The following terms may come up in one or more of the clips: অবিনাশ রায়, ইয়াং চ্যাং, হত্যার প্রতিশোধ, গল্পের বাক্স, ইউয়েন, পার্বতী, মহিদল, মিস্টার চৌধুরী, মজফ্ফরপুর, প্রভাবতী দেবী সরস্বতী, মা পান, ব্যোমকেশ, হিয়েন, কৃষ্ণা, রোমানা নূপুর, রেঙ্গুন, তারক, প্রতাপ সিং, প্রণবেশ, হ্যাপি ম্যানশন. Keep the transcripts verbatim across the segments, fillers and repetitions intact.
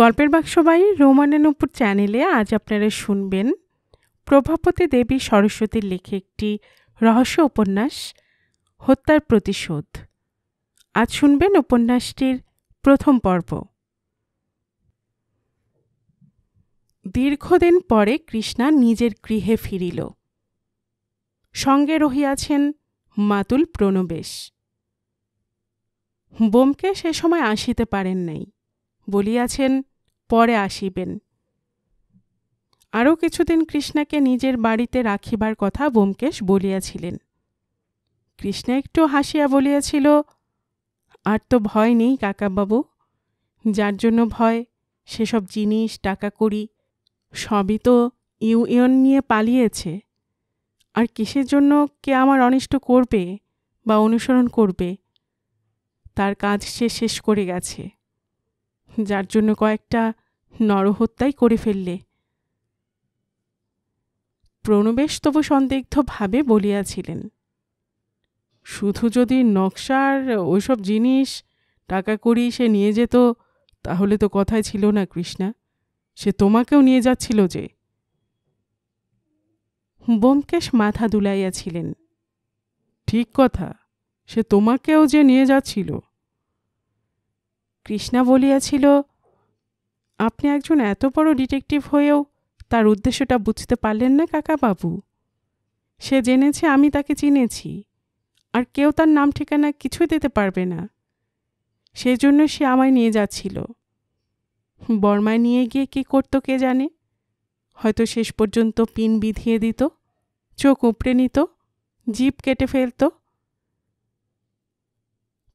গল্পের বাক্স বাই রোমানা নূপুর চ্যানেলে আজ আপনারা শুনবেন প্রভাবতী দেবী সরস্বতীর লেখা একটি রহস্য উপন্যাস হত্যার প্রতিশোধ। আজ শুনবেন উপন্যাসটির প্রথম পর্ব। দীর্ঘদিন পরে কৃষ্ণা নিজের গৃহে ফিরিল। সঙ্গে রহিয়াছেন মাতুল প্রণবেশ। ব্যোমকেশ সে সময় আসিতে পারেন নাই, বলিয়াছেন পরে আসিবেন। আরও কিছুদিন কৃষ্ণাকে নিজের বাড়িতে রাখিবার কথা ব্যোমকেশ বলিয়াছিলেন। কৃষ্ণা একটু হাসিয়া বলিয়াছিল, আর তো ভয় নেই কাকাবাবু, যার জন্য ভয় সেসব জিনিস টাকা করি সবই তো ইউয়েন নিয়ে পালিয়েছে, আর কিসের জন্য কে আমার অনিষ্ট করবে বা অনুসরণ করবে? তার কাজ সে শেষ করে গেছে, যার জন্য কয়েকটা নরহত্যাই করে ফেললে। প্রণবেশ তবু সন্দিগ্ধভাবে বলিয়াছিলেন, শুধু যদি নকশার ওইসব জিনিস টাকা করি সে নিয়ে যেত তাহলে তো কথাই ছিল না কৃষ্ণা, সে তোমাকেও নিয়ে যাচ্ছিল যে। ব্যোমকেশ মাথা দুলাইয়াছিলেন, ঠিক কথা, সে তোমাকেও যে নিয়ে যাচ্ছিল। কৃষ্ণা বলিয়াছিল, আপনি একজন এত বড় ডিটেকটিভ হয়েও তার উদ্দেশ্যটা বুঝতে পারলেন না কাকাবাবু। সে জেনেছে আমি তাকে চিনেছি, আর কেউ তার নাম ঠিকানা কিছুই দিতে পারবে না, সেজন্য সে আমায় নিয়ে যাচ্ছিল। বর্মায় নিয়ে গিয়ে কি করত কে জানে, হয়তো শেষ পর্যন্ত পিন বিধিয়ে দিত, চোখ উপড়ে নিত, জিভ কেটে ফেলত।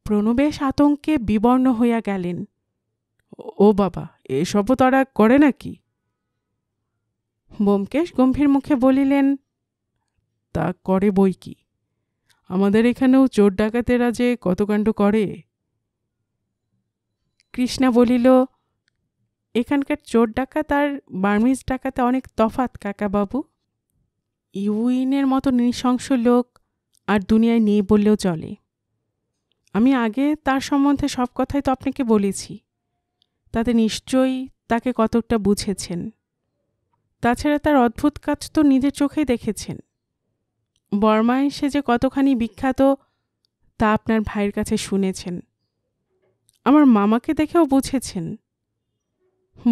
প্রণবেশ আতঙ্কে বিবর্ণ হইয়া গেলেন। ও বাবা, এসবও তারা করে নাকি? ব্যোমকেশ গম্ভীর মুখে বলিলেন, তা করে বই কি, আমাদের এখানেও চোর ডাকাতেরা যে কতকাণ্ড করে। কৃষ্ণা বলিল, এখানকার চোর ডাকাত আর বার্মিজ ডাকাতে অনেক তফাত কাকাবাবু। ইউয়েনের মতো নৃশংস লোক আর দুনিয়ায় নেই বললেও চলে। আমি আগে তার সম্বন্ধে সব কথাই তো আপনাকে বলেছি, তাতে নিশ্চয়ই তাকে কতকটা বুঝেছেন। তাছাড়া তার অদ্ভুত কাজ তো নিজের চোখেই দেখেছেন। বর্মায় সে যে কতখানি বিখ্যাত তা আপনার ভাইয়ের কাছে শুনেছেন, আমার মামাকে দেখেও বুঝেছেন।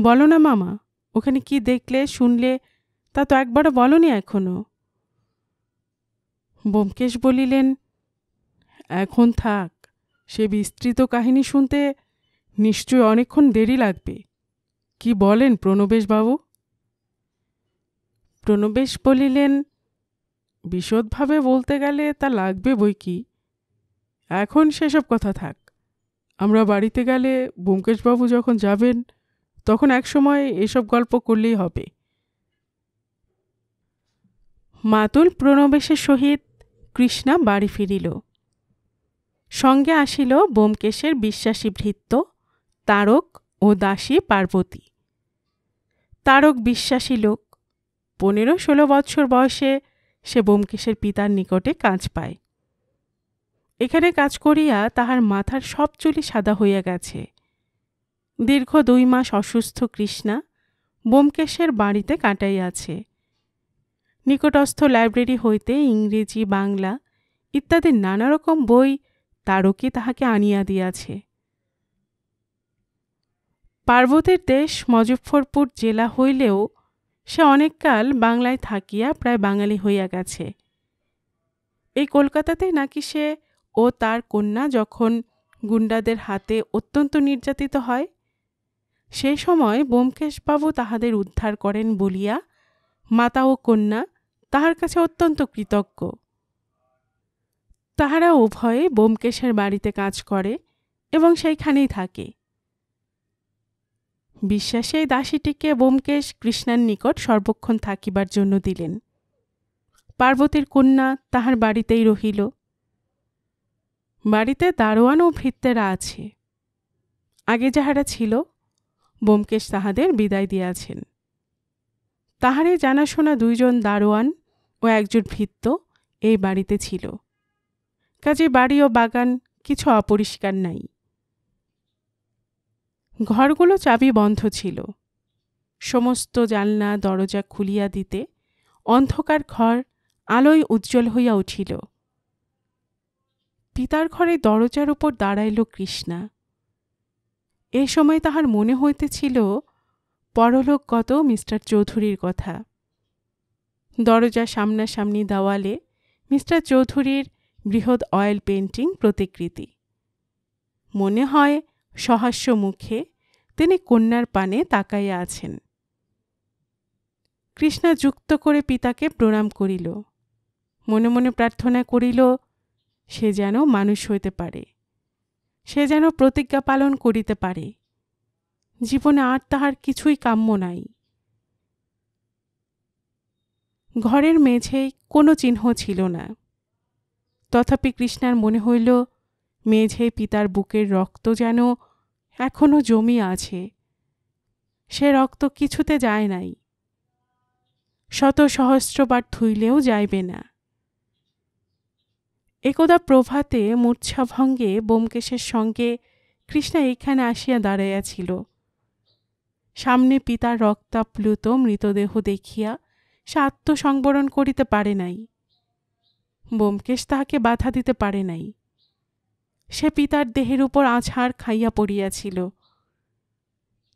বলো না মামা, ওখানে কি দেখলে শুনলে তা তো একবারও বলনি এখনো। ব্যোমকেশ বলিলেন, এখন থাক, সে বিস্তৃত কাহিনী শুনতে নিশ্চয় অনেকক্ষণ দেরি লাগবে, কি বলেন প্রণবেশবাবু? প্রণবেশ বলিলেন, বিশদভাবে বলতে গেলে তা লাগবে বই কি, এখন সেসব কথা থাক। আমরা বাড়িতে গেলে ব্যোমকেশবাবু যখন যাবেন তখন এক সময় এসব গল্প করলেই হবে। মাতুল প্রণবেশের সহিত কৃষ্ণা বাড়ি ফিরিল। সঙ্গে আসিল ব্যোমকেশের বিশ্বাসী ভৃত্য তারক ও দাসী পার্বতী। তারক বিশ্বাসী লোক, পনেরো ষোলো বৎসর বয়সে সে ব্যোমকেশের পিতার নিকটে কাজ পায়। এখানে কাজ করিয়া তাহার মাথার সব চুলি সাদা হইয়া গেছে। দীর্ঘ দুই মাস অসুস্থ কৃষ্ণা ব্যোমকেশের বাড়িতে কাটাইয়াছে। নিকটস্থ লাইব্রেরি হইতে ইংরেজি, বাংলা ইত্যাদি নানা রকম বই তারকে তাহাকে আনিয়া দিয়াছে। পার্বতীর দেশ মজফ্ফরপুর জেলা হইলেও সে অনেককাল বাংলায় থাকিয়া প্রায় বাঙালি হইয়া গেছে। এই কলকাতাতে নাকি সে ও তার কন্যা যখন গুন্ডাদের হাতে অত্যন্ত নির্যাতিত হয়, সেই সময় ব্যোমকেশবাবু তাহাদের উদ্ধার করেন বলিয়া মাতা ও কন্যা তাহার কাছে অত্যন্ত কৃতজ্ঞ। তাহারা উভয়ে ব্যোমকেশের বাড়িতে কাজ করে এবং সেইখানেই থাকে। বিশ্বাসেই দাসীটিকে ব্যোমকেশ কৃষ্ণার নিকট সর্বক্ষণ থাকিবার জন্য দিলেন। পার্বতীর কন্যা তাহার বাড়িতেই রহিল। বাড়িতে দারোয়ান ও ভৃত্যেরা আছে। আগে যাহারা ছিল ব্যোমকেশ তাহাদের বিদায় দিয়াছেন। তাহারে জানাশোনা দুইজন দারোয়ান ও একজন ভৃত্য এই বাড়িতে ছিল, কাজে বাড়ি ও বাগান কিছু অপরিষ্কার নাই। ঘরগুলো চাবি বন্ধ ছিল। সমস্ত জানলা দরজা খুলিয়া দিতে অন্ধকার ঘর আলোয় উজ্জ্বল হইয়া উঠিল। পিতার ঘরে দরজার উপর দাঁড়াইল কৃষ্ণা। এ সময় তাহার মনে হইতেছিল পরলোকগত মিস্টার চৌধুরীর কথা। দরজা সামনাসামনি দেওয়ালে মিস্টার চৌধুরীর বৃহৎ অয়েল পেন্টিং প্রতিকৃতি। মনে হয় সহাস্য মুখে তিনি কন্যার পানে তাকাইয়া আছেন। কৃষ্ণা যুক্ত করে পিতাকে প্রণাম করিল। মনে মনে প্রার্থনা করিল সে যেন মানুষ হইতে পারে, সে যেন প্রতিজ্ঞা পালন করিতে পারে। জীবনে আর তাহার কিছুই কাম্য নাই। ঘরের মেঝেই কোনো চিহ্ন ছিল না, তথাপি কৃষ্ণার মনে হইল মেঝে পিতার বুকের রক্ত যেন এখনো জমি আছে, সে রক্ত কিছুতে যায় নাই, শত সহস্রবার ধুইলেও যাইবে না। একদা প্রভাতে মূর্ছাভঙ্গে ব্যোমকেশের সঙ্গে কৃষ্ণা এখানে আসিয়া দাঁড়াইয়াছিল। সামনে পিতার রক্তাপ্লুত মৃতদেহ দেখিয়া সে আত্মসংবরণ করিতে পারে নাই, ব্যোমকেশ তাহাকে বাধা দিতে পারে নাই। সে পিতার দেহের উপর আছাড় খাইয়া পড়িয়াছিল।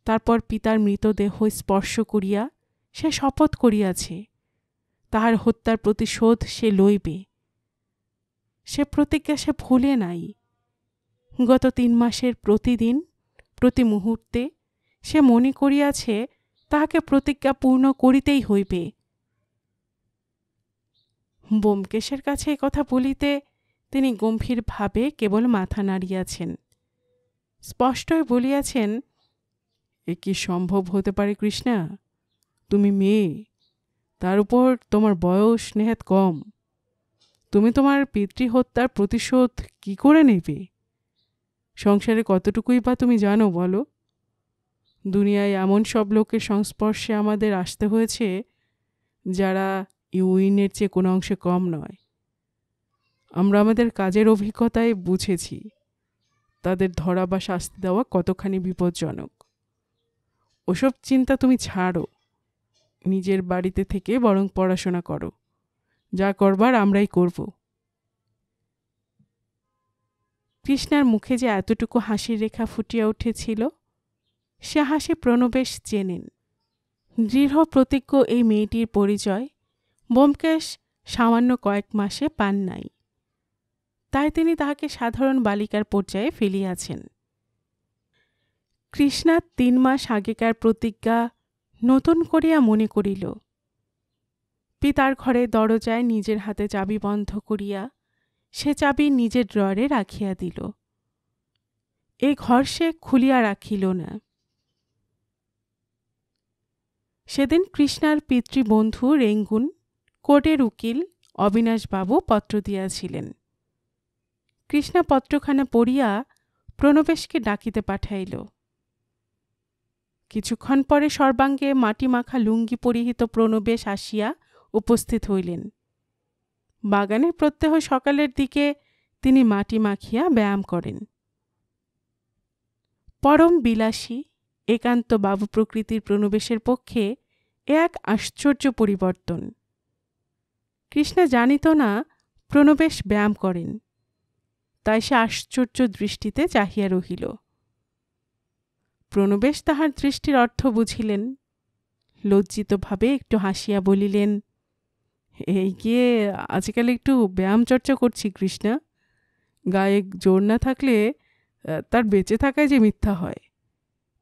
তারপর পিতার মৃতদেহ স্পর্শ করিয়া সে শপথ করিয়াছে তাহার হত্যার প্রতিশোধ সে লইবে। সে প্রতিজ্ঞা সে ভুলে নাই। গত তিন মাসের প্রতিদিন প্রতি মুহূর্তে সে মনে করিয়াছে তাহাকে প্রতিজ্ঞা পূর্ণ করিতেই হইবে। ব্যোমকেশের কাছে এ কথা বলিতে তিনি গম্ভীরভাবে কেবল মাথা নাড়িয়াছেন। স্পষ্টই বলিয়াছেন, এ কি সম্ভব হতে পারে কৃষ্ণা? তুমি মেয়ে, তার উপর তোমার বয়স নেহাত কম। তুমি তোমার পিতৃহত্যার প্রতিশোধ কি করে নেবে? সংসারে কতটুকুই বা তুমি জানো বলো? দুনিয়ায় এমন সব লোকের সংস্পর্শে আমাদের আসতে হয়েছে যারা ইউয়েনের চেয়ে কোনো অংশে কম নয়। আমরা আমাদের কাজের অভিজ্ঞতায় বুঝেছি তাদের ধরা বা শাস্তি দেওয়া কতখানি বিপজ্জনক। ওসব চিন্তা তুমি ছাড়ো, নিজের বাড়িতে থেকে বরং পড়াশোনা করো, যা করবার আমরাই করব। কৃষ্ণার মুখে যে এতটুকু হাসির রেখা ফুটিয়া উঠেছিল সে হাসি প্রণবেশ চেনেন। দৃঢ় প্রতিজ্ঞ এই মেয়েটির পরিচয় ব্যোমকেশ সামান্য কয়েক মাসে পান নাই, তাই তিনি তাহাকে সাধারণ বালিকার পর্যায়ে ফেলিয়াছেন। কৃষ্ণা তিন মাস আগেকার প্রতিজ্ঞা নতুন করিয়া মনে করিল। পিতার ঘরে দরজায় নিজের হাতে চাবি বন্ধ করিয়া সে চাবি নিজের ড্রয়ারে রাখিয়া দিল। এ ঘর সে খুলিয়া রাখিল না। সেদিন কৃষ্ণার পিতৃবন্ধু রেঙ্গুন কোর্টের উকিল অবিনাশবাবু পত্র দিয়াছিলেন। কৃষ্ণা পত্রখানা পড়িয়া প্রণবেশকে ডাকিতে পাঠাইল। কিছুক্ষণ পরে সর্বাঙ্গে মাটি মাখা লুঙ্গি পরিহিত প্রণবেশ আসিয়া উপস্থিত হইলেন। বাগানে প্রত্যহ সকালের দিকে তিনি মাটি মাখিয়া ব্যায়াম করেন। পরম বিলাসী একান্ত বাবু প্রকৃতির প্রণবেশের পক্ষে এ এক আশ্চর্য পরিবর্তন। কৃষ্ণা জানিত না প্রণবেশ ব্যায়াম করেন, তাই সে আশ্চর্য দৃষ্টিতে চাহিয়া রহিল। প্রণবেশ তাহার দৃষ্টির অর্থ বুঝিলেন। লজ্জিতভাবে একটু হাসিয়া বলিলেন, এই গিয়ে আজকাল একটু ব্যায়াম চর্চা করছি কৃষ্ণা। গায়ে জোর না থাকলে তার বেঁচে থাকায় যে মিথ্যা হয়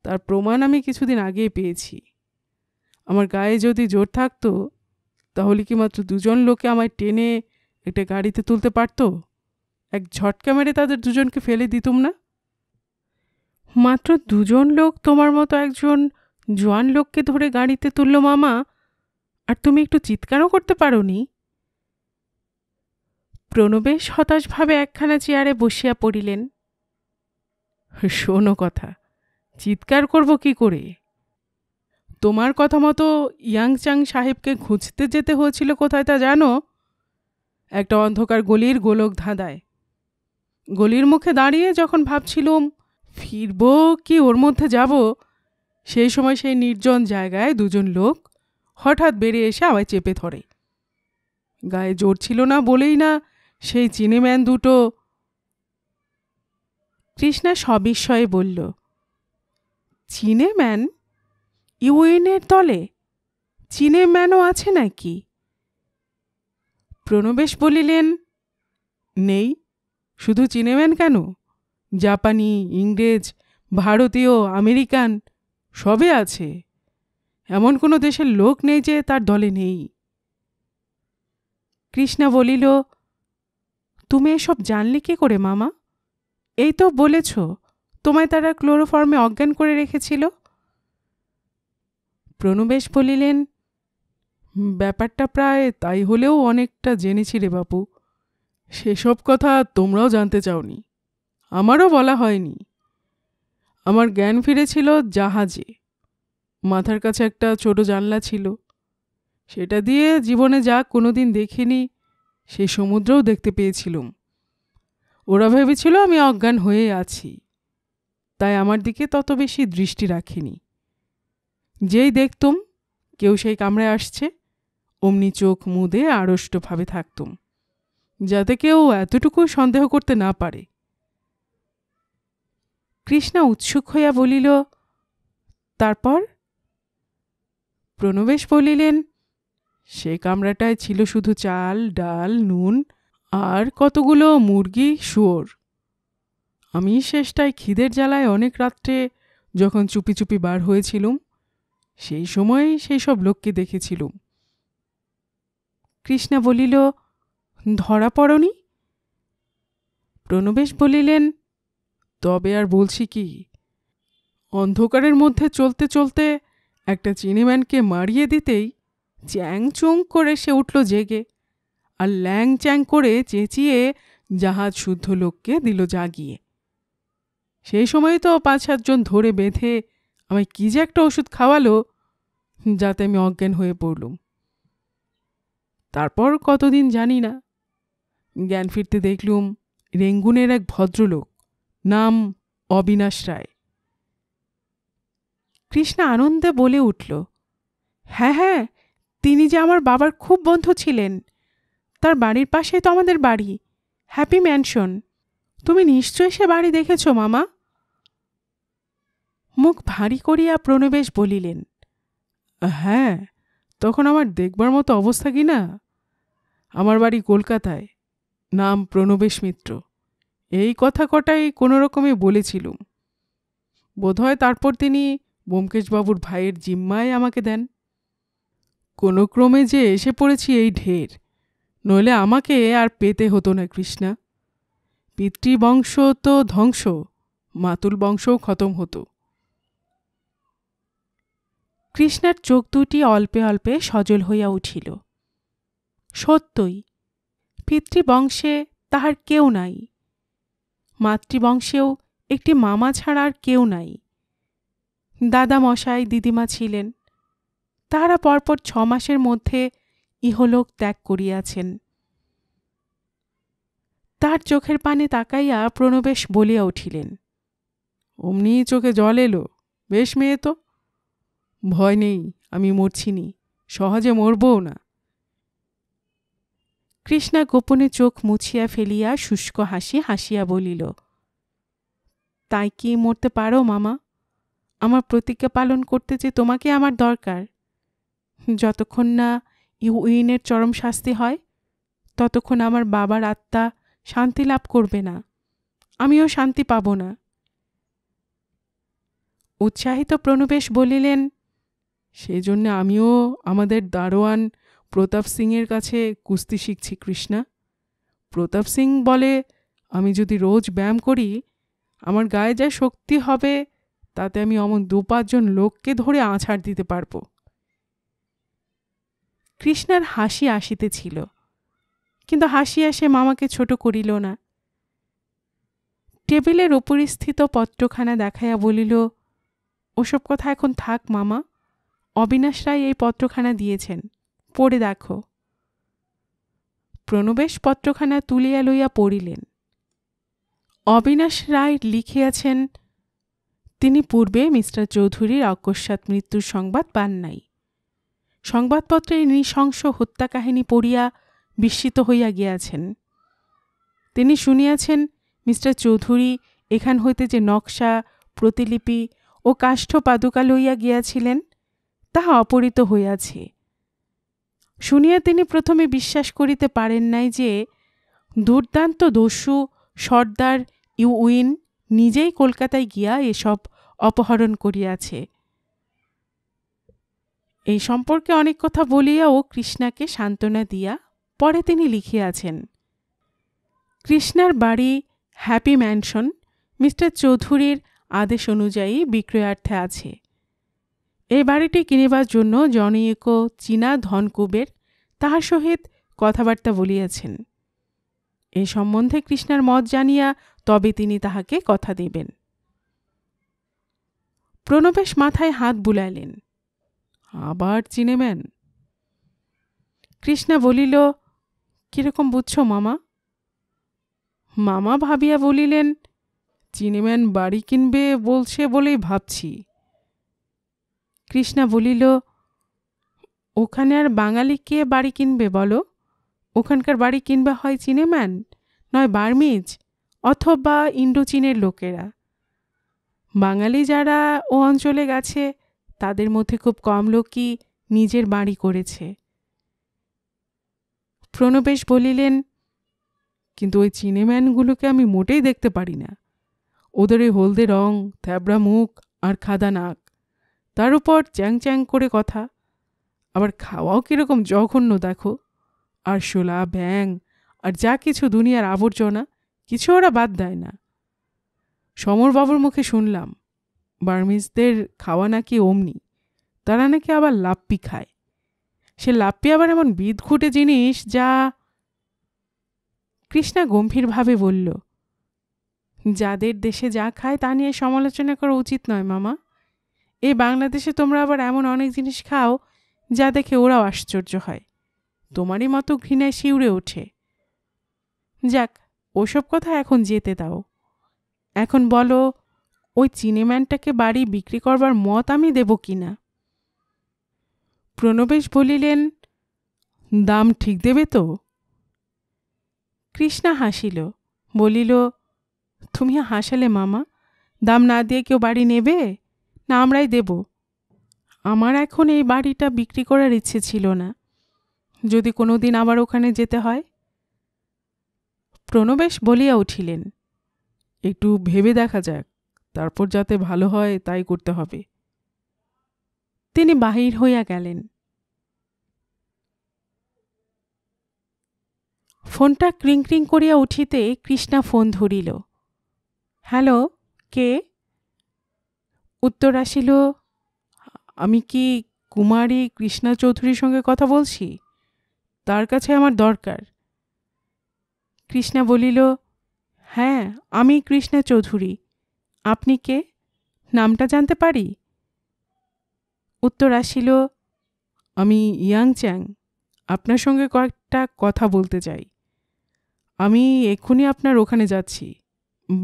তার প্রমাণ আমি কিছুদিন আগেই পেয়েছি। আমার গায়ে যদি জোর থাকত তাহলে কি মাত্র দুজন লোকে আমায় টেনে একটা গাড়িতে তুলতে পারত? এক ঝটকা মেরে তাদের দুজনকে ফেলে দিতুম না? মাত্র দুজন লোক তোমার মতো একজন জোয়ান লোককে ধরে গাড়িতে তুলল মামা, আর তুমি একটু চিৎকারও করতে পারোনি। প্রণবেশ হতাশভাবে একখানা চেয়ারে বসিয়া পড়িলেন। শোনো কথা, চিৎকার করব কি করে? তোমার কথা মতো ইয়াং চ্যাং সাহেবকে খুঁজতে যেতে হয়েছিল কোথায় তা জানো? একটা অন্ধকার গলির গোলক ধাঁধায়। গলির মুখে দাঁড়িয়ে যখন ভাবছিলুম ফিরব কি ওর মধ্যে যাব? সেই সময় সেই নির্জন জায়গায় দুজন লোক হঠাৎ বেরিয়ে এসে আমায় চেপে ধরে। গায়ে জোর ছিল না বলেই না সেই চিনেম্যান দুটো। কৃষ্ণা সবিস্ময়ে বলল, চিনেম্যান? ইউয়েনের দলে চিনেম্যানও আছে নাকি? প্রণবেশ বলিলেন, নেই, শুধু চিনেম্যান কেন, জাপানি, ইংরেজ, ভারতীয়, আমেরিকান সবে আছে। এমন কোনো দেশের লোক নেই যে তার দলে নেই। কৃষ্ণা বলিল, তুমি এসব জানলে কি করে মামা? এই তো বলেছ তোমায় তারা ক্লোরোফর্মে অজ্ঞান করে রেখেছিল। প্রণবেশ বলিলেন, ব্যাপারটা প্রায় তাই হলেও অনেকটা জেনেছি রে বাপু। সেসব কথা তোমরাও জানতে চাওনি, আমারও বলা হয়নি। আমার জ্ঞান ফিরেছিল জাহাজে। মাথার কাছে একটা ছোট জানলা ছিল, সেটা দিয়ে জীবনে যা কোনোদিন দেখিনি সে সমুদ্রও দেখতে পেয়েছিলাম। ওরা ভেবেছিল আমি অজ্ঞান হয়ে আছি, তাই আমার দিকে তত বেশি দৃষ্টি রাখিনি। যেই দেখতুম কেউ সেই কামরায় আসছে, অমনি চোখ মুদে আড়ষ্টভাবে থাকতুম, যাতে কেউ এতটুকু সন্দেহ করতে না পারে। কৃষ্ণা উৎসুক হইয়া বলিল, তারপর? প্রণবেশ বলিলেন, সে কামরাটায় ছিল শুধু চাল, ডাল, নুন আর কতগুলো মুরগি, শুয়োর। আমি শেষটায় খিদের জ্বালায় অনেক রাত্রে যখন চুপি চুপি বার হয়েছিলুম, সেই সময় সেই সব লোককে দেখেছিলুম। কৃষ্ণা বলিল, ধরা পড়নি? প্রণবেশ বলিলেন, তবে আর বলছি কি, অন্ধকারের মধ্যে চলতে চলতে একটা চিনেম্যানকে মারিয়ে দিতেই চ্যাং চুং করে সে উঠল জেগে, আর ল্যাং চ্যাং করে চেঁচিয়ে জাহাজ শুদ্ধ লোককে দিল জাগিয়ে। সেই সময় তো পাঁচ সাতজন ধরে বেঁধে আমায় কী যে একটা ওষুধ খাওয়ালো, যাতে আমি অজ্ঞান হয়ে পড়লুম। তারপর কতদিন জানি না, জ্ঞান ফিরতে দেখলুম রেঙ্গুনের এক ভদ্রলোক, নাম অবিনাশ রায়। কৃষ্ণা আনন্দে বলে উঠল, হ্যাঁ হ্যাঁ, তিনি যে আমার বাবার খুব বন্ধু ছিলেন, তার বাড়ির পাশে তো আমাদের বাড়ি, হ্যাপি ম্যানশন। তুমি নিশ্চয়ই সে বাড়ি দেখেছ মামা। মুখ ভারী করিয়া প্রণবেশ বলিলেন, হ্যাঁ, তখন আমার দেখবার মতো অবস্থা কি না। আমার বাড়ি কলকাতায়, নাম প্রণবেশ মিত্র। এই কথা কটাই কোনো রকমে বলেছিলুম। বোধহয় তারপর তিনি ব্যোমকেশবাবুর ভাইয়ের জিম্মায় আমাকে দেন। কোনো ক্রমে যে এসে পড়েছি এই ঢের, নইলে আমাকে আর পেতে হতো না কৃষ্ণা। পিতৃবংশ তো ধ্বংস, মাতুল বংশও খতম হতো। কৃষ্ণার চোখ দুটি অল্পে অল্পে সজল হইয়া উঠিল। সত্যই পিতৃবংশে তাহার কেউ নাই, মাতৃবংশেও একটি মামা ছাড়া আর কেউ নাই। দাদা মশাই, দিদিমা ছিলেন, তাহারা পরপর ছ মাসের মধ্যে ইহলোক ত্যাগ করিয়াছেন। তার চোখের পানে তাকাইয়া প্রণবেশ বলিয়া উঠিলেন, অমনি চোখে জল এলো, বেশ মেয়ে তো। ভয় নেই, আমি মরছিনি, সহজে মরবও না। কৃষ্ণা গোপনে চোখ মুছিয়া ফেলিয়া শুষ্ক হাসি হাসিয়া বলিল, তাই কি মরতে পারো মামা? আমার প্রতিজ্ঞা পালন করতে যে তোমাকে আমার দরকার। যতক্ষণ না ইউইনের চরম শাস্তি হয়, ততক্ষণ আমার বাবার আত্মা শান্তি লাভ করবে না, আমিও শান্তি পাব না। উৎসাহিত প্রণবেশ বলিলেন, সেই জন্য আমিও আমাদের দারোয়ান প্রতাপ সিংয়ের কাছে কুস্তি শিখছি কৃষ্ণা। প্রতাপ সিং বলে, আমি যদি রোজ ব্যায়াম করি, আমার গায়ে যা শক্তি হবে তাতে আমি অমন দু পাঁচজন লোককে ধরে আছাড় দিতে পারব। কৃষ্ণার হাসি আসিতেছিল, কিন্তু হাসিয়া সে মামাকে ছোট করিল না। টেবিলের উপরিস্থিত পত্রখানা দেখাইয়া বলিল, ওসব কথা এখন থাক মামা, অবিনাশ রায় এই পত্রখানা দিয়েছেন, পড়ে দেখো। প্রণবেশ পত্রখানা তুলিয়া লইয়া পড়িলেন। অবিনাশ রায় লিখিয়াছেন, তিনি পূর্বে মিস্টার চৌধুরীর অকস্মাৎ মৃত্যুর সংবাদ পান নাই। সংবাদপত্রে নৃশংস হত্যাকাহিনী পড়িয়া বিস্মিত হইয়া গিয়াছেন। তিনি শুনিয়াছেন মিস্টার চৌধুরী এখান হইতে যে নকশা, প্রতিলিপি ও কাষ্ঠ পাদুকা লইয়া গিয়াছিলেন তাহা অপহৃত হইয়াছে। শুনিয়া তিনি প্রথমে বিশ্বাস করিতে পারেন নাই যে দুর্দান্ত দস্যু সর্দার ইউয়েন নিজেই কলকাতায় গিয়া এসব অপহরণ করিয়াছে। এই সম্পর্কে অনেক কথা বলিয়াও কৃষ্ণাকে সান্ত্বনা দিয়া পরে তিনি লিখিয়াছেন, কৃষ্ণার বাড়ি হ্যাপি ম্যানশন মিস্টার চৌধুরীর আদেশ অনুযায়ী বিক্রয়ার্থে আছে। এই বাড়িটি কিনিবার জন্য জনৈক চীনা ধনকুবের তাহার সহিত কথাবার্তা বলিয়াছেন। এ সম্বন্ধে কৃষ্ণার মত জানিয়া তবে তিনি তাহাকে কথা দিবেন। প্রণবেশ মাথায় হাত বুলাইলেন, আবার চিনেবেন? কৃষ্ণা বলিল, কিরকম বুঝছ মামা? মামা ভাবিয়া বলিলেন, চিনেবেন বাড়ি কিনবে বলছে বলেই ভাবছি। কৃষ্ণা বলিল, ওখানে আর বাঙালি কে বাড়ি কিনবে বলো? ওখানকার বাড়ি কিনবা হয় চিনেম্যান, নয় বার্মিজ অথবা ইন্ডোচীনের লোকেরা। বাঙালি যারা ও অঞ্চলে গেছে তাদের মধ্যে খুব কম লোকই নিজের বাড়ি করেছে। প্রণবেশ বলিলেন, কিন্তু ওই চিনেম্যানগুলোকে আমি মোটেই দেখতে পারি না। ওদের ওই হলদে রং, থ্যাবড়া মুখ আর খাদা নাক, তার উপর চ্যাং চ্যাং করে কথা, আবার খাওয়াও কীরকম জঘন্য দেখো। আর শোলা, ব্যাং আর যা কিছু দুনিয়ার আবর্জনা কিছু ওরা বাদ দেয় না। সমরবাবুর মুখে শুনলাম বার্মিজদের খাওয়া নাকি অমনি, তারা নাকি আবার লাপ্পি খায়। সে লাপ্পি আবার এমন বিদঘুটে জিনিস যা। কৃষ্ণা গম্ভীরভাবে বলল, যাদের দেশে যা খায় তা নিয়ে সমালোচনা করা উচিত নয় মামা। এই বাংলাদেশে তোমরা আবার এমন অনেক জিনিস খাও যা দেখে ওরাও আশ্চর্য হয়, তোমারই মতো ঘৃণায় শিউরে ওঠে। যাক, ওসব কথা এখন যেতে দাও। এখন বলো, ওই চিনেম্যানটাকে বাড়ি বিক্রি করবার মত আমি দেব কি না? প্রণবেশ বলিলেন, দাম ঠিক দেবে তো? কৃষ্ণা হাসিল, বলিল, তুমি হাসালে মামা, দাম না দিয়ে কেউ বাড়ি নেবে? না, আমরাই দেব। আমার এখন এই বাড়িটা বিক্রি করার ইচ্ছে ছিল না, যদি কোনো দিন আবার ওখানে যেতে হয়। প্রণবেশ বলিয়া উঠিলেন, একটু ভেবে দেখা যাক, তারপর যাতে ভালো হয় তাই করতে হবে। তিনি বাহির হইয়া গেলেন। ফোনটা ক্রিং ক্রিং করিয়া উঠিতে কৃষ্ণা ফোন ধরিল। হ্যালো, কে? উত্তর আসিল, আমি কি কুমারী কৃষ্ণা চৌধুরীর সঙ্গে কথা বলছি? তার কাছে আমার দরকার। কৃষ্ণা বলিল, হ্যাঁ, আমি কৃষ্ণা চৌধুরী। আপনি কে? নামটা জানতে পারি? উত্তর আসিল, আমি ইয়াং চ্যাং, আপনার সঙ্গে কয়েকটা কথা বলতে চাই। আমি এক্ষুনি আপনার ওখানে যাচ্ছি,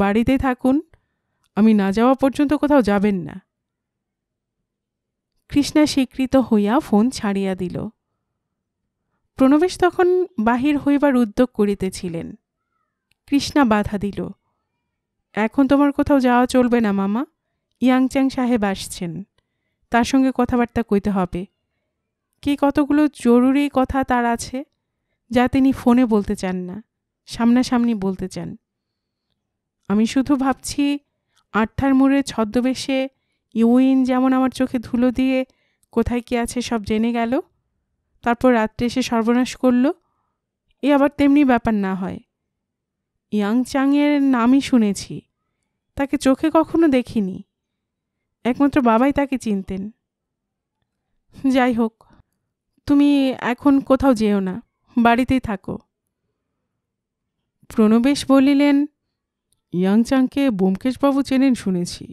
বাড়িতে থাকুন, আমি না যাওয়া পর্যন্ত কোথাও যাবেন না। কৃষ্ণা স্বীকৃত হইয়া ফোন ছাড়িয়া দিল। প্রণবেশ তখন বাহির হইবার উদ্যোগ করিতেছিলেন। কৃষ্ণা বাধা দিল, এখন তোমার কোথাও যাওয়া চলবে না মামা, ইয়াং চ্যাং সাহেব আসছেন, তার সঙ্গে কথাবার্তা কইতে হবে। কি কতগুলো জরুরি কথা তার আছে যা তিনি ফোনে বলতে চান না, সামনাসামনি বলতে চান। আমি শুধু ভাবছি, আর্থার মুরের ছদ্মবেশে ইউয়েন যেমন আমার চোখে ধুলো দিয়ে কোথায় কি আছে সব জেনে গেল, তারপর রাত্রে এসে সর্বনাশ করল, এ আবার তেমনি ব্যাপার না হয়। ইয়াং চ্যাংয়ের নামই শুনেছি, তাকে চোখে কখনো দেখিনি, একমাত্র বাবাই তাকে চিনতেন। যাই হোক, তুমি এখন কোথাও যেও না, বাড়িতেই থাকো। প্রণবেশ বলিলেন, ইয়াং চ্যাংকে ব্যোমকেশবাবু চেনেন শুনেছি,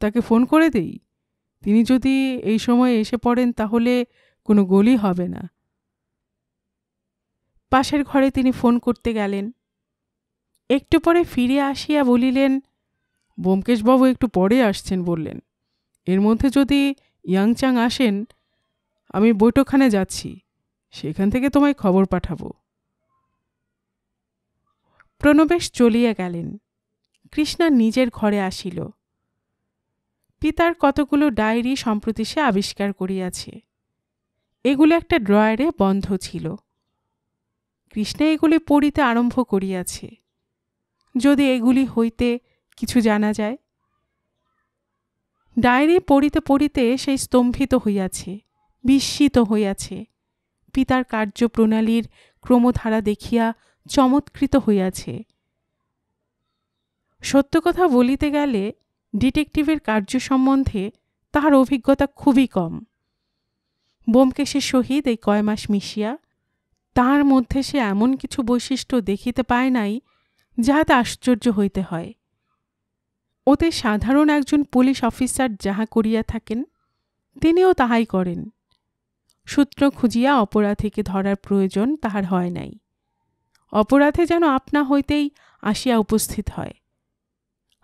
তাকে ফোন করে দেই, তিনি যদি এই সময় এসে পড়েন তাহলে কোনো গোলই হবে না। পাশের ঘরে তিনি ফোন করতে গেলেন, একটু পরে ফিরে আসিয়া বলিলেন, ব্যোমকেশবাবু একটু পরে আসছেন বললেন। এর মধ্যে যদি ইয়াং চ্যাং আসেন আমি বৈঠকখানে যাচ্ছি, সেখান থেকে তোমায় খবর পাঠাবো। প্রণবেশ চলিয়া গেলেন। কৃষ্ণা নিজের ঘরে আসিল। পিতার কতগুলো ডায়েরি সম্প্রতি সে আবিষ্কার করিয়াছে। এগুলো একটা ড্রয়ারে বন্ধ ছিল। কৃষ্ণা এগুলি পড়িতে আরম্ভ করিয়াছে। যদি এগুলি হইতে কিছু জানা যায়। ডায়েরি পড়িতে পড়িতে সে স্তম্ভিত হইয়াছে, বিস্মিত হইয়াছে। পিতার কার্যপ্রণালীর ক্রমধারা দেখিয়া চমৎকৃত হইয়াছে। সত্য কথা বলিতে গেলে ডিটেকটিভের কার্য সম্বন্ধে তাহার অভিজ্ঞতা খুবই কম। ব্যোমকেশের সহিত এই কয় মাস মিশিয়া তাহার মধ্যে সে এমন কিছু বৈশিষ্ট্য দেখিতে পায় নাই যাহাতে আশ্চর্য হইতে হয়। ওতে সাধারণ একজন পুলিশ অফিসার যাহা করিয়া থাকেন তিনিও তাহাই করেন। সূত্র খুঁজিয়া অপরাধীকে ধরার প্রয়োজন তাহার হয় নাই। অপরাধে যেন আপনা হইতেই আসিয়া উপস্থিত হয়।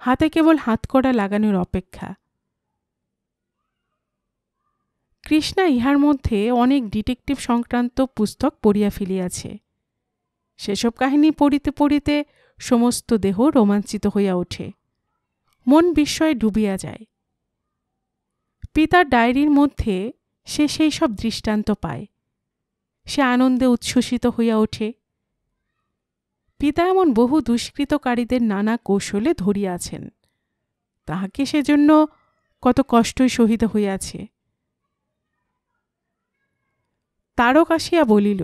হাতে কেবল হাতকড়া লাগানোর অপেক্ষা। কৃষ্ণা ইহার মধ্যে অনেক ডিটেকটিভ সংক্রান্ত পুস্তক পড়িয়া ফেলিয়াছে। সেসব কাহিনী পড়িতে পড়িতে সমস্ত দেহ রোমাঞ্চিত হইয়া ওঠে, মন বিস্ময়ে ডুবিয়া যায়। পিতার ডায়েরির মধ্যে সে সেই সব দৃষ্টান্ত পায়। সে আনন্দে উচ্ছ্বসিত হইয়া ওঠে। পিতা এমন বহু দুষ্কৃতকারীদের নানা কৌশলে ধরিয়াছেন, তাহাকে সেজন্য কত কষ্টই সহিত হইয়াছে। তারক আসিয়া বলিল,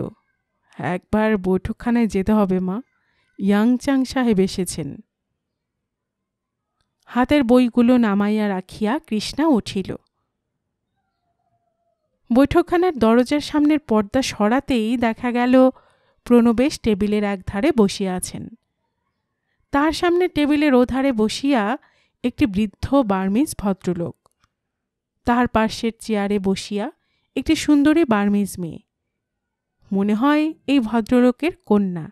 একবার বৈঠকখানায় যেতে হবে মা, ইয়াং চ্যাং সাহেব এসেছেন। হাতের বইগুলো নামাইয়া রাখিয়া কৃষ্ণা উঠিল। বৈঠকখানার দরজার সামনের পর্দা সরাতেই দেখা গেল প্রণবেশ টেবিলের একধারে বসিয়া আছেন। তার সামনে টেবিলের ওধারে বসিয়া একটি বৃদ্ধ বার্মিজ ভদ্রলোক, তাহার পার্শ্বের চেয়ারে বসিয়া একটি সুন্দরী বার্মিজ মেয়ে, মনে হয় এই ভদ্রলোকের কন্যা।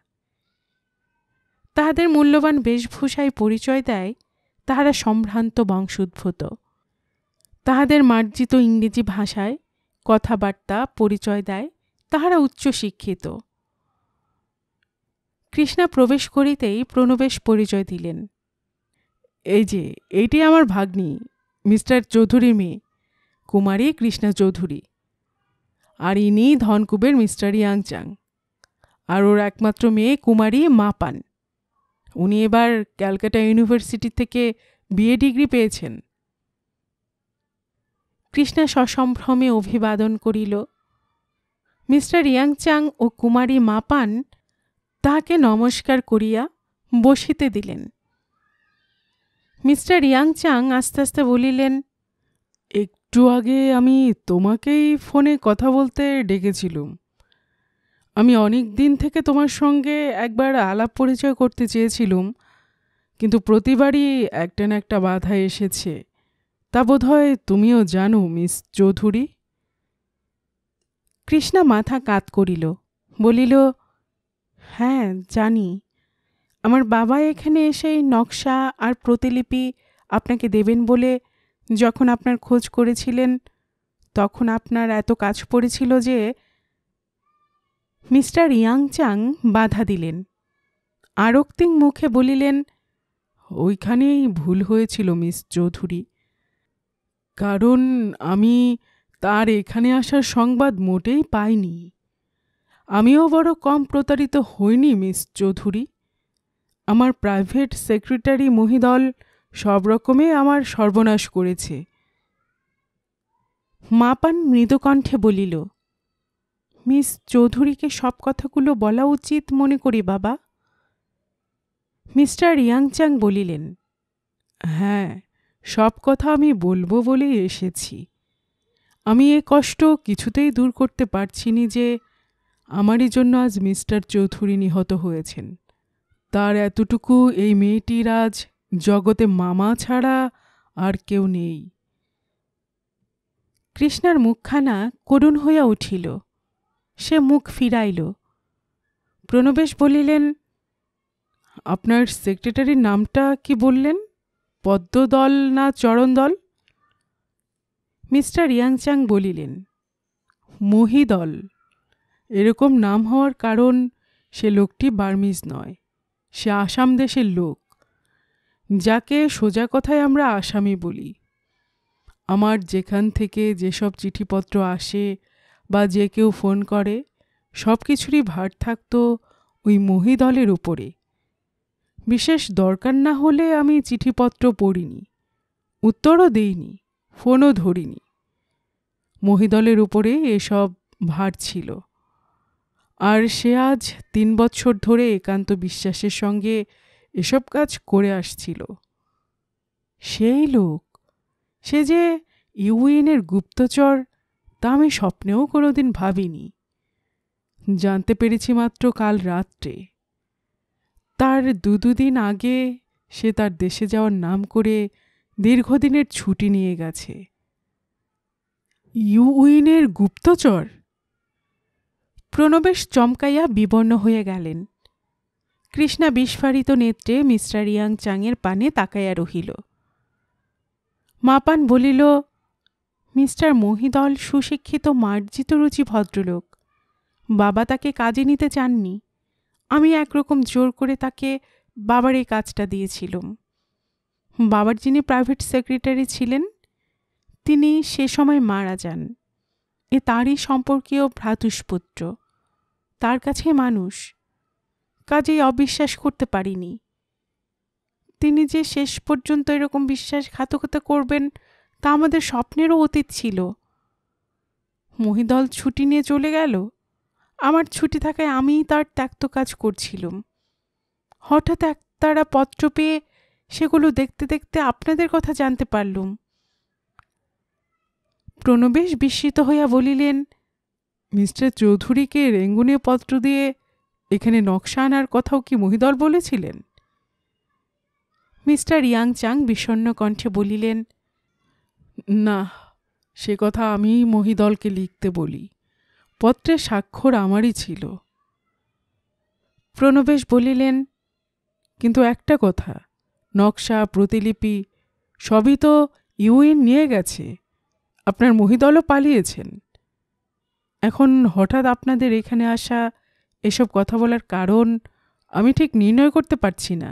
তাহাদের মূল্যবান বেশভূষায় পরিচয় দেয় তাহারা সম্ভ্রান্ত বংশোদ্ভূত। তাহাদের মার্জিত ইংরেজি ভাষায় কথাবার্তা পরিচয় দেয় তাহারা উচ্চশিক্ষিত। কৃষ্ণা প্রবেশ করিতেই প্রণবেশ পরিচয় দিলেন। এই যে, এইটি আমার ভাগ্নি, মিস্টার চৌধুরীর মেয়ে, কুমারী কৃষ্ণা চৌধুরী। আর ইনি ধনকুবের মিস্টার ইয়াং চ্যাং, আর ওর একমাত্র মেয়ে কুমারী মা পান। উনি এবার ক্যালকাটা ইউনিভার্সিটি থেকে বিএ ডিগ্রি পেয়েছেন। কৃষ্ণা সসম্ভ্রমে অভিবাদন করিল। মিস্টার ইয়াং চ্যাং ও কুমারী মা পান তাহাকে নমস্কার করিয়া বসিতে দিলেন। মিস্টার ইয়াং চ্যাং আস্তে আস্তে বলিলেন, একটু আগে আমি তোমাকেই ফোনে কথা বলতে ডেকেছিলুম। আমি অনেক দিন থেকে তোমার সঙ্গে একবার আলাপ পরিচয় করতে চেয়েছিলুম, কিন্তু প্রতিবারই একটা না একটা বাধা এসেছে। তা বোধ হয় তুমিও জানো মিস চৌধুরী। কৃষ্ণা মাথা কাত করিল, বলিল, হ্যাঁ জানি। আমার বাবা এখানে এসেই নকশা আর প্রতিলিপি আপনাকে দেবেন বলে যখন আপনার খোঁজ করেছিলেন তখন আপনার এত কাজ পড়েছিল যে। মিস্টার ইয়াং চ্যাং বাধা দিলেন, আরক্তিং মুখে বলিলেন, ওইখানেই ভুল হয়েছিল মিস চৌধুরী, কারণ আমি তার এখানে আসার সংবাদ মোটেই পাইনি। আমিও বড় কম প্রতারিত হইনি মিস চৌধুরী। আমার প্রাইভেট সেক্রেটারি মহিদল সব রকমে আমার সর্বনাশ করেছে। মা পান মৃদুকণ্ঠে বলিল, মিস চৌধুরীকে সব কথাগুলো বলা উচিত মনে করি বাবা। মিস্টার ইয়াং চ্যাং বলিলেন, হ্যাঁ, সব কথা আমি বলবো বলেই এসেছি। আমি এ কষ্ট কিছুতেই দূর করতে পারছি নি যে আমারই জন্য আজ মিস্টার চৌধুরী নিহত হয়েছেন। তার এতটুকু এই মেয়েটির আজ জগতে মামা ছাড়া আর কেউ নেই। কৃষ্ণার মুখখানা করুণ হইয়া উঠিল, সে মুখ ফিরাইল। প্রণবেশ বলিলেন, আপনার সেক্রেটারির নামটা কি বললেন? পদ্মদল না চরণদল? মিস্টার ইয়াং চ্যাং বলিলেন, মহিদল। এরকম নাম হওয়ার কারণ সে লোকটি বার্মিজ নয়, সে আসাম দেশের লোক, যাকে সোজা কথায় আমরা আসামি বলি। আমার যেখান থেকে যেসব চিঠিপত্র আসে বা যে কেউ ফোন করে, সব কিছুরই ভার থাকত ওই মহিদলের উপরে। বিশেষ দরকার না হলে আমি চিঠিপত্র পড়িনি, উত্তরও দিইনি, ফোনও ধরিনি। মহিদলের উপরে এসব ভার ছিল। আর সে আজ তিন বছর ধরে একান্ত বিশ্বাসের সঙ্গে এসব কাজ করে আসছিল। সেই লোক, সে যে ইউয়েনের গুপ্তচর তা আমি স্বপ্নেও কোনোদিন ভাবিনি। জানতে পেরেছি মাত্র কাল রাত্রে। তার দু দুদিন আগে সে তার দেশে যাওয়ার নাম করে দীর্ঘদিনের ছুটি নিয়ে গেছে। ইউয়েনের গুপ্তচর! প্রণবেশ চমকাইয়া বিবর্ণ হয়ে গেলেন। কৃষ্ণা বিস্ফারিত নেত্রে মিস্টার ইয়াং চ্যাংয়ের পানে তাকাইয়া রহিল। মা পান বলিল, মিস্টার মহিদল সুশিক্ষিত মার্জিত রুচি ভদ্রলোক। বাবা তাকে কাজে নিতে চাননি, আমি একরকম জোর করে তাকে বাবার এই কাজটা দিয়েছিলাম। বাবার যিনি প্রাইভেট সেক্রেটারি ছিলেন তিনি সে সময় মারা যান। এ তারই সম্পর্কীয় ভ্রাতুষ্পুত্র, তার কাছে মানুষ, কাজেই অবিশ্বাস করতে পারিনি। তিনি যে শেষ পর্যন্ত এরকম বিশ্বাসঘাতকতা করবেন তা আমাদের স্বপ্নেরও অতীত ছিল। মহিদল ছুটি নিয়ে চলে গেল। আমার ছুটি থাকায় আমিই তার ত্যাক্ত কাজ করছিলাম। হঠাৎ এক তারা পত্র পেয়ে সেগুলো দেখতে দেখতে আপনাদের কথা জানতে পারলুম। প্রণবেশ বিস্মিত হইয়া বলিলেন, মিস্টার চৌধুরীকে রেঙ্গুনে পত্র দিয়ে এখানে নকশা আনার কথাও কি মহিদল বলেছিলেন? মিস্টার ইয়াং চ্যাং বিষণ্ণ কণ্ঠে বলিলেন, না, সে কথা আমি মহিদলকে লিখতে বলি, পত্রে স্বাক্ষর আমারই ছিল। প্রণবেশ বলিলেন, কিন্তু একটা কথা, নকশা প্রতিলিপি সবই তো ইউএন নিয়ে গেছে, আপনার মহিদলও পালিয়েছেন, এখন হঠাৎ আপনাদের এখানে আসা, এসব কথা বলার কারণ আমি ঠিক নির্ণয় করতে পারছি না।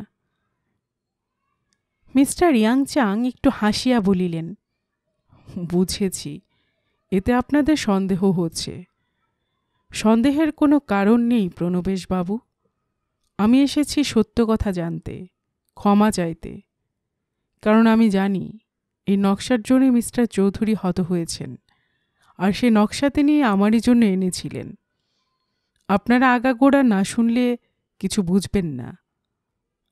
মিস্টার ইয়াং চ্যাং একটু হাসিয়া বলিলেন, বুঝেছি, এতে আপনাদের সন্দেহ হচ্ছে। সন্দেহের কোনো কারণ নেই প্রণবেশবাবু, আমি এসেছি সত্য কথা জানতে, ক্ষমা চাইতে। কারণ আমি জানি এই নকশার জন্য মিস্টার চৌধুরী হত হয়েছেন, আর সেই নকশা তিনি আমারই জন্য এনেছিলেন। আপনারা আগাগোড়া না শুনলে কিছু বুঝবেন না,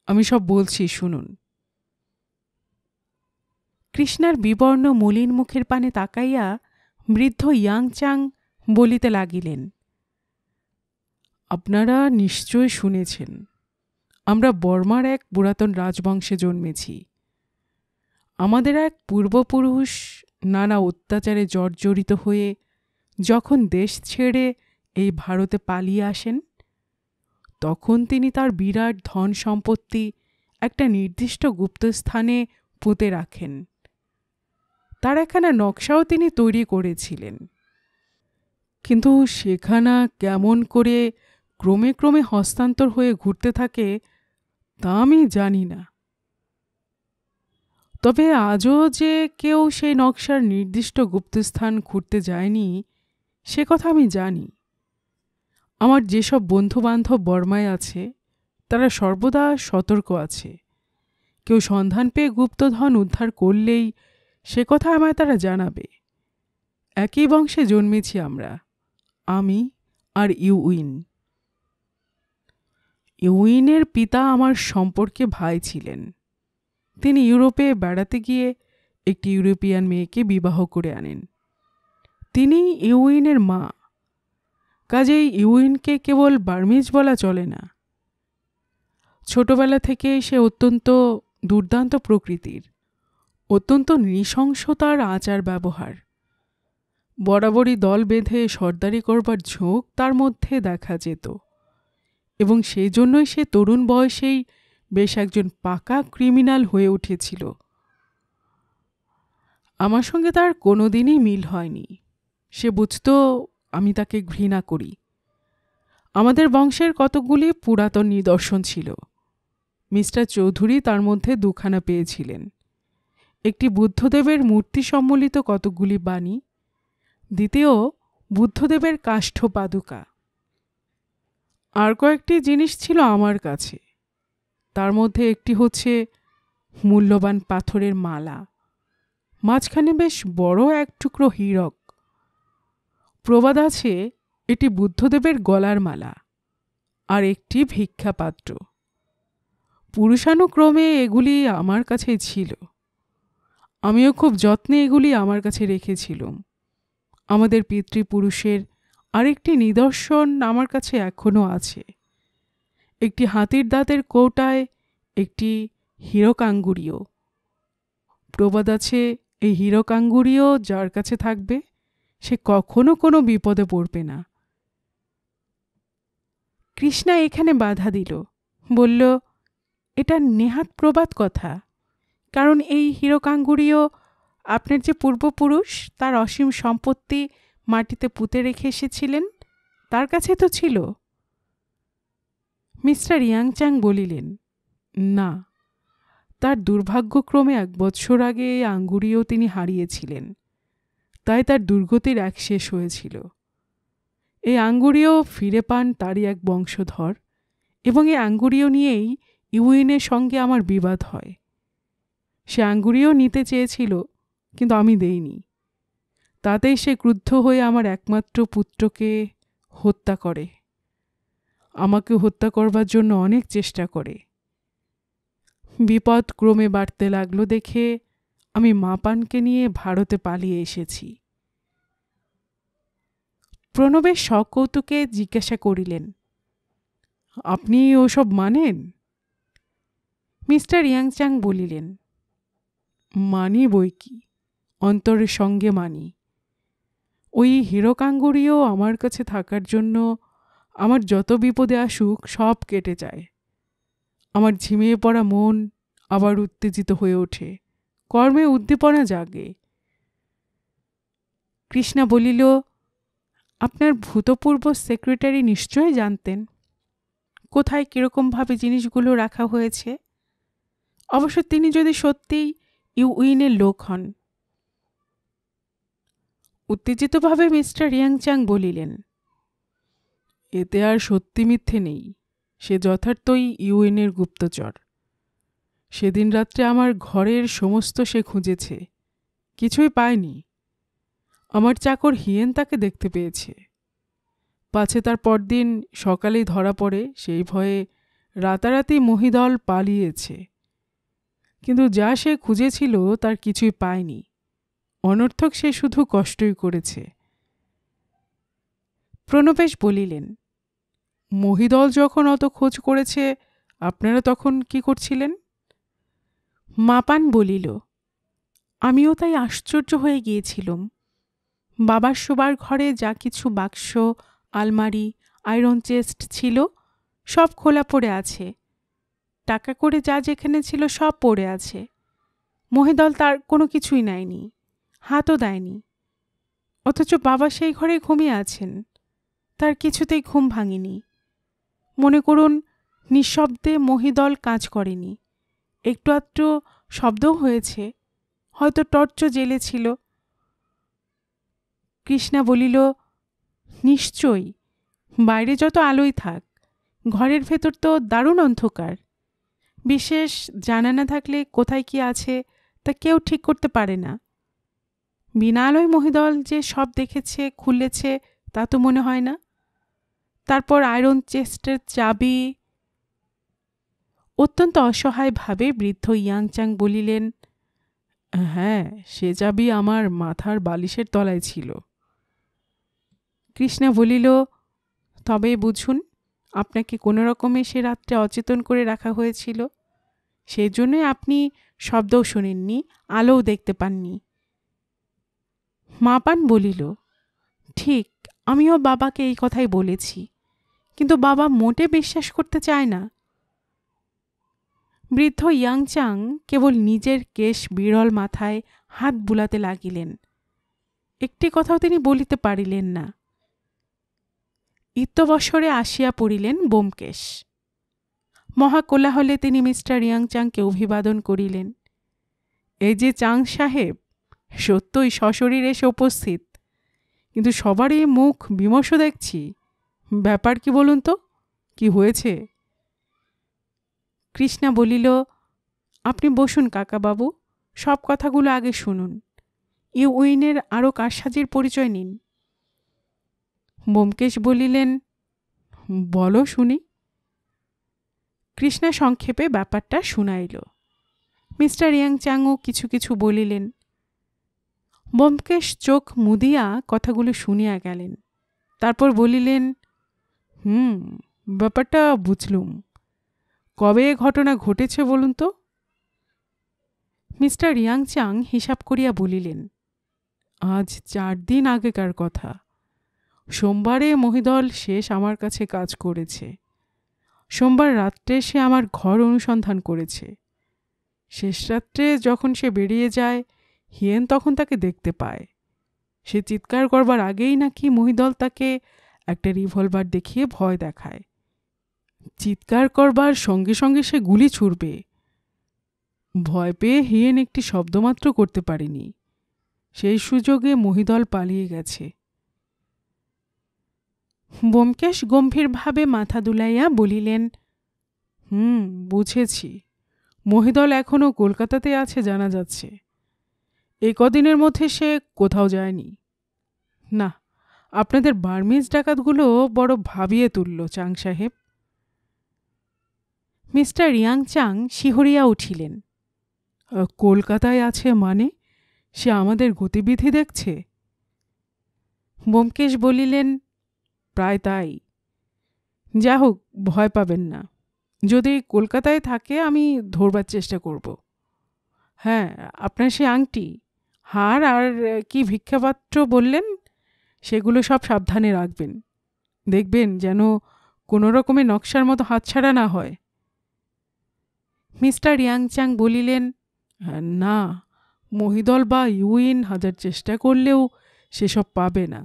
আমি সব বলছি শুনুন। কৃষ্ণার বিবর্ণ মলিন মুখের পানে তাকাইয়া বৃদ্ধ ইয়াং চ্যাং বলিতে লাগিলেন, আপনারা নিশ্চয় শুনেছেন, আমরা বর্মার এক পুরাতন রাজবংশে জন্মেছি। আমাদের এক পূর্বপুরুষ নানা অত্যাচারে জর্জরিত হয়ে যখন দেশ ছেড়ে এই ভারতে পালিয়ে আসেন, তখন তিনি তার বিরাট ধন সম্পত্তি একটা নির্দিষ্ট গুপ্তস্থানে পুঁতে রাখেন। তার একখানা নকশাও তিনি তৈরি করেছিলেন, কিন্তু সেখানা কেমন করে ক্রমে ক্রমে হস্তান্তর হয়ে ঘুরতে থাকে তা আমি জানি না। তবে আজও যে কেউ সেই নকশার নির্দিষ্ট গুপ্তস্থান ঘুরতে যায়নি সে কথা আমি জানি। আমার যেসব বন্ধুবান্ধব বর্মায় আছে তারা সর্বদা সতর্ক আছে। কেউ সন্ধান পেয়ে গুপ্তধন উদ্ধার করলেই সে কথা আমায় তারা জানাবে। একই বংশে জন্মেছি আমরা, আমি আর ইউইন। ইউইনের পিতা আমার সম্পর্কে ভাই ছিলেন। তিনি ইউরোপে বেড়াতে গিয়ে একটি ইউরোপিয়ান মেয়েকে বিবাহ করে আনেন। তিনি ইউইনের মা, কাজেই ইউইনকে কেবল বার্মিজ বলা চলে না। ছোটবেলা থেকে সে অত্যন্ত দুর্দান্ত প্রকৃতির, অত্যন্ত নৃশংসতার আচার ব্যবহার, বরাবরই দল বেঁধে সর্দারি করবার ঝোঁক তার মধ্যে দেখা যেত, এবং সেই জন্যই সে তরুণ বয়সেই বেশ একজন পাকা ক্রিমিনাল হয়ে উঠেছিল। আমার সঙ্গে তার কোনোদিনই মিল হয়নি। সে বুঝত আমি তাকে ঘৃণা করি। আমাদের বংশের কতকগুলি পুরাতন নিদর্শন ছিল। মিস্টার চৌধুরী তার মধ্যে দুখানা পেয়েছিলেন, একটি বুদ্ধদেবের মূর্তি সম্বলিত কতকগুলি বাণী, দ্বিতীয় বুদ্ধদেবের কাষ্ঠ পাদুকা। আর কয়েকটি জিনিস ছিল আমার কাছে, তার মধ্যে একটি হচ্ছে মূল্যবান পাথরের মালা, মাঝখানে বেশ বড় এক টুকরো হীরক। প্রবাদ আছে এটি বুদ্ধদেবের গলার মালা, আর একটি ভিক্ষাপাত্র। পুরুষানুক্রমে এগুলি আমার কাছে ছিল। আমিও খুব যত্নে এগুলি আমার কাছে রেখেছিলাম। আমাদের পিতৃপুরুষের আরেকটি নিদর্শন আমার কাছে এখনও আছে, একটি হাতির দাঁতের কৌটায় একটি হীরকাঙ্গুরিও। প্রবাদ আছে এই হীরকাঙ্গুরিও যার কাছে থাকবে সে কখনো কোনো বিপদে পড়বে না। কৃষ্ণা এখানে বাধা দিল, বলল, এটা নেহাত প্রবাদ কথা, কারণ এই হীরকাঙ্গুরিও আপনার যে পূর্বপুরুষ তার অসীম সম্পত্তি মাটিতে পুঁতে রেখে এসেছিলেন তার কাছে তো ছিল। মিস্টার ইয়াং চ্যাং বলিলেন, না, তার দুর্ভাগ্যক্রমে এক বৎসর আগে এই আঙ্গুরিও তিনি হারিয়েছিলেন, তাই তার দুর্গতির এক শেষ হয়েছিল। এই আঙ্গুরিও ফিরে পান তারই এক বংশধর, এবং এই আঙ্গুরিও নিয়েই ইউয়েনের সঙ্গে আমার বিবাদ হয়। সে আঙ্গুরিও নিতে চেয়েছিল, কিন্তু আমি দেইনি। তাতেই সে ক্রুদ্ধ হয়ে আমার একমাত্র পুত্রকে হত্যা করে, আমাকে হত্যা করবার জন্য অনেক চেষ্টা করে। বিপদ ক্রমে বাড়তে লাগলো দেখে আমি মা পানকে নিয়ে ভারতে পালিয়ে এসেছি। প্রণবেশ সকৌতুকে জিজ্ঞাসা করিলেন, আপনি ওসব মানেন? মিস্টার ইয়াং চ্যাং বলিলেন, মানি বই কি, অন্তরের সঙ্গে মানি। ওই হীরকাঙ্গুরিও আমার কাছে থাকার জন্য আমার যত বিপদে আসুক সব কেটে যায়। আমার ঝিমিয়ে পড়া মন আবার উত্তেজিত হয়ে ওঠে, কর্মে উদ্দীপনা জাগে। কৃষ্ণা বলিল, আপনার ভূতপূর্ব সেক্রেটারি নিশ্চয়ই জানতেন কোথায় কীরকমভাবে জিনিসগুলো রাখা হয়েছে। অবশ্য তিনি যদি সত্যিই ইউইনের লোক হন। উত্তেজিতভাবে মিস্টার ইয়াং চ্যাং বলিলেন, এতে আর সত্যি মিথ্যে নেই, সে যথার্থই ইউএনের গুপ্তচর। সেদিন রাত্রে আমার ঘরের সমস্ত সে খুঁজেছে, কিছুই পায়নি। আমার চাকর হিয়েন তাকে দেখতে পেয়েছে। পাছে তার পরদিন সকালেই ধরা পড়ে, সেই ভয়ে রাতারাতি মহিদল পালিয়েছে। কিন্তু যা সে খুঁজেছিল তার কিছুই পায়নি, অনর্থক সে শুধু কষ্টই করেছে। প্রণবেশ বলিলেন, মহিদল যখন অত খোঁজ করেছে আপনারা তখন কি করছিলেন? মা পান বলিল, আমিও তাই আশ্চর্য হয়ে গিয়েছিলাম। বাবার শোবার ঘরে যা কিছু বাক্স, আলমারি, আয়রন চেস্ট ছিল সব খোলা পড়ে আছে। টাকা করে যা যেখানে ছিল সব পড়ে আছে। মহিদল তার কোনো কিছুই নেয়নি, হাতও দেয়নি, অথচ বাবা সেই ঘরে ঘুমিয়ে আছেন। তার কিছুতেই ঘুম ভাঙেনি। মনে করুন, নিঃশব্দে মহিদল কাজ করেনি, একটু আধটু শব্দও হয়েছে, হয়তো টর্চ জ্বেলেছিল। কৃষ্ণা বলিল, নিশ্চয়ই, বাইরে যত আলোই থাক ঘরের ভেতর তো দারুণ অন্ধকার। বিশেষ জানা না থাকলে কোথায় কি আছে তা কেউ ঠিক করতে পারে না। বিনা আলোয় মহিদল যে সব দেখেছে, খুলেছে তা তো মনে হয় না। তারপর আয়রন চেস্টের চাবি। অত্যন্ত অসহায়ভাবে বৃদ্ধ ইয়াং চ্যাং বলিলেন, হ্যাঁ, সে চাবি আমার মাথার বালিশের তলায় ছিল। কৃষ্ণা বলিল, তবে বুঝুন আপনাকে কোনো রকমে সে রাত্রে অচেতন করে রাখা হয়েছিল। সেই জন্যই আপনি শব্দও শোনেননি, আলোও দেখতে পাননি। মা পান বলিল, ঠিক, আমিও বাবাকে এই কথাই বলেছি, কিন্তু বাবা মোটে বিশ্বাস করতে চায় না। বৃদ্ধ ইয়াং চ্যাং কেবল নিজের কেশ বিরল মাথায় হাত বুলাতে লাগিলেন, একটি কথাও তিনি বলিতে পারিলেন না। ইত্যবসরে আসিয়া পড়িলেন ব্যোমকেশ। মহাকোলাহলে তিনি মিস্টার ইয়াং চ্যাংকে অভিবাদন করিলেন। এই যে চাং সাহেব, সত্যই সশরীরে এসে উপস্থিত, কিন্তু সবারই মুখ বিমর্ষ দেখছি, ব্যাপার কি বলুন তো, কি হয়েছে? কৃষ্ণা বলিল, আপনি বসুন কাকাবাবু, সব কথাগুলো আগে শুনুন, ইউয়েনের আরও কারসাজির পরিচয় নিন। ব্যোমকেশ বলিলেন, বলো শুনি। কৃষ্ণা সংক্ষেপে ব্যাপারটা শুনাইল। মিস্টার ইয়াং চ্যাংও কিছু কিছু বলিলেন। ব্যোমকেশ চোখ মুদিয়া কথাগুলো শুনিয়া গেলেন, তারপর বলিলেন, হুম ব্যাপারটা বুঝলুম, কবে এ ঘটনা ঘটেছে বলুন তো? মিস্টার ইয়াং চ্যাং হিসাব করিয়া বলিলেন, আজ চার দিন আগেকার কথা। সোমবারে মহিদল শেষ আমার কাছে কাজ করেছে। সোমবার রাত্রে সে আমার ঘর অনুসন্ধান করেছে। শেষ রাত্রে যখন সে বেরিয়ে যায়, হিয়েন তখন তাকে দেখতে পায়। সে চিৎকার করবার আগেই নাকি মহিদল তাকে একটা রিভলভার দেখিয়ে ভয় দেখায়। চিৎকার করবার সঙ্গে সঙ্গে সে গুলি ছুড়বে। ভয় পেয়ে হিয়েন একটি শব্দমাত্র করতে পারেনি। সেই সুযোগে মহিদল পালিয়ে গেছে। ব্যোমকেশ গম্ভীরভাবে মাথা দুলাইয়া বলিলেন, হুম বুঝেছি, মহিদল এখনও কলকাতাতে আছে জানা যাচ্ছে। এই কদিনের মধ্যে সে কোথাও যায়নি। না, আপনাদের বার্মিজ ডাকাতগুলো বড় ভাবিয়ে তুলল চাং সাহেব। মিস্টার ইয়াং চ্যাং শিহরিয়া উঠিলেন। কলকাতায় আছে মানে সে আমাদের গতিবিধি দেখছে? ব্যোমকেশ বলিলেন, প্রায় তাই। যা হোক, ভয় পাবেন না। যদি কলকাতায় থাকে আমি ধরবার চেষ্টা করব। হ্যাঁ, আপনার সে আংটি, হার আর কি ভিক্ষাপাত্র বললেন, সেগুলো সব সাবধানে রাখবেন। দেখবেন যেন কোনো রকমে নকশার মতো হাতছাড়া না হয়। মিস্টার ইয়াং চ্যাং বলিলেন, না, মহিদল বা ইউইন হাজার চেষ্টা করলেও সেসব পাবে না,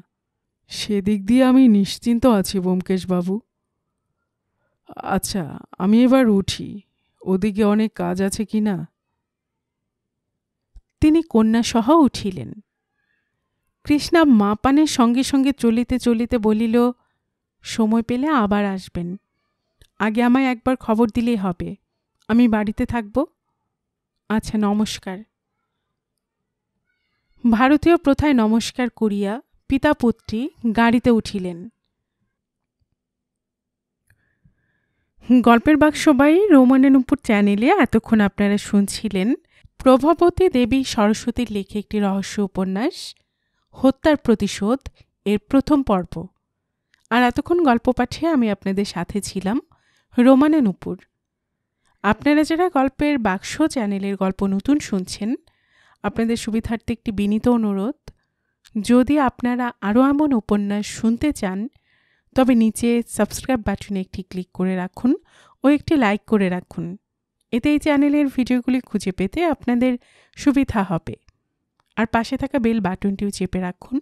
সেদিক দিয়ে আমি নিশ্চিন্ত আছি ব্যোমকেশবাবু। আচ্ছা, আমি এবার উঠি, ওদিকে অনেক কাজ আছে কি না। তিনি কন্যাসহ উঠিলেন। কৃষ্ণা মা পানের সঙ্গে সঙ্গে চলিতে চলিতে বলিল, সময় পেলে আবার আসবেন, আগে আমায় একবার খবর দিলেই হবে, আমি বাড়িতে থাকব। আচ্ছা, নমস্কার। ভারতীয় প্রথায় নমস্কার করিয়া পিতা পুত্রী গাড়িতে উঠিলেন। গল্পের বাক্স বাই রোমানা নূপুর চ্যানেলে এতক্ষণ আপনারা শুনছিলেন প্রভাবতী দেবী সরস্বতীর লেখা একটি রহস্য উপন্যাস হত্যার প্রতিশোধ এর প্রথম পর্ব। আর এতক্ষণ গল্প পাঠে আমি আপনাদের সাথে ছিলাম রোমানা নূপুর। আপনারা যারা গল্পের বাক্স চ্যানেলের গল্প নতুন শুনছেন, আপনাদের সুবিধার্থে একটি বিনীত অনুরোধ, যদি আপনারা আরও এমন উপন্যাস শুনতে চান তবে নিচে সাবস্ক্রাইব বাটনে একটি ক্লিক করে রাখুন ও একটি লাইক করে রাখুন। এতে এই চ্যানেলের ভিডিওগুলি খুঁজে পেতে আপনাদের সুবিধা হবে। আর পাশে থাকা বেল বাটনটিও চেপে রাখুন,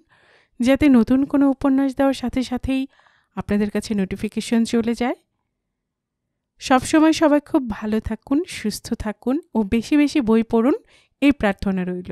যাতে নতুন কোনো উপন্যাস দেওয়ার সাথে সাথেই আপনাদের কাছে নোটিফিকেশন চলে যায়। সবসময় সবাই খুব ভালো থাকুন, সুস্থ থাকুন ও বেশি বেশি বই পড়ুন, এই প্রার্থনা রইল।